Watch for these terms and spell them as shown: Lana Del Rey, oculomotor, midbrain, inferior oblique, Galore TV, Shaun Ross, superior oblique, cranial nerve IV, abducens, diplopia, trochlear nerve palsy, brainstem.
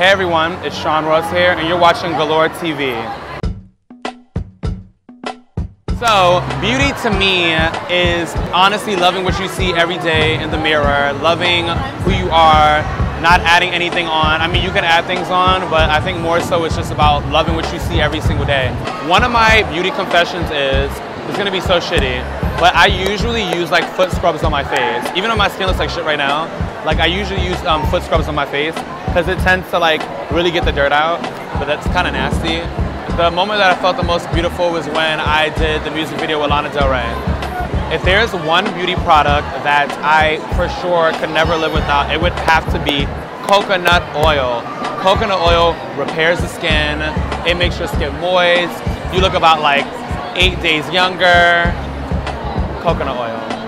Hey everyone, it's Shaun Ross here, and you're watching Galore TV. So, beauty to me is honestly loving what you see every day in the mirror, loving who you are, not adding anything on. I mean, you can add things on, but I think more so it's just about loving what you see every single day. One of my beauty confessions is, it's gonna be so shitty, but I usually use like foot scrubs on my face. Even though my skin looks like shit right now, like I usually use foot scrubs on my face because it tends to like really get the dirt out, but that's kind of nasty. The moment that I felt the most beautiful was when I did the music video with Lana Del Rey. If there's one beauty product that I for sure could never live without, it would have to be coconut oil. Coconut oil repairs the skin, it makes your skin moist, you look about like 8 days younger. Coconut oil.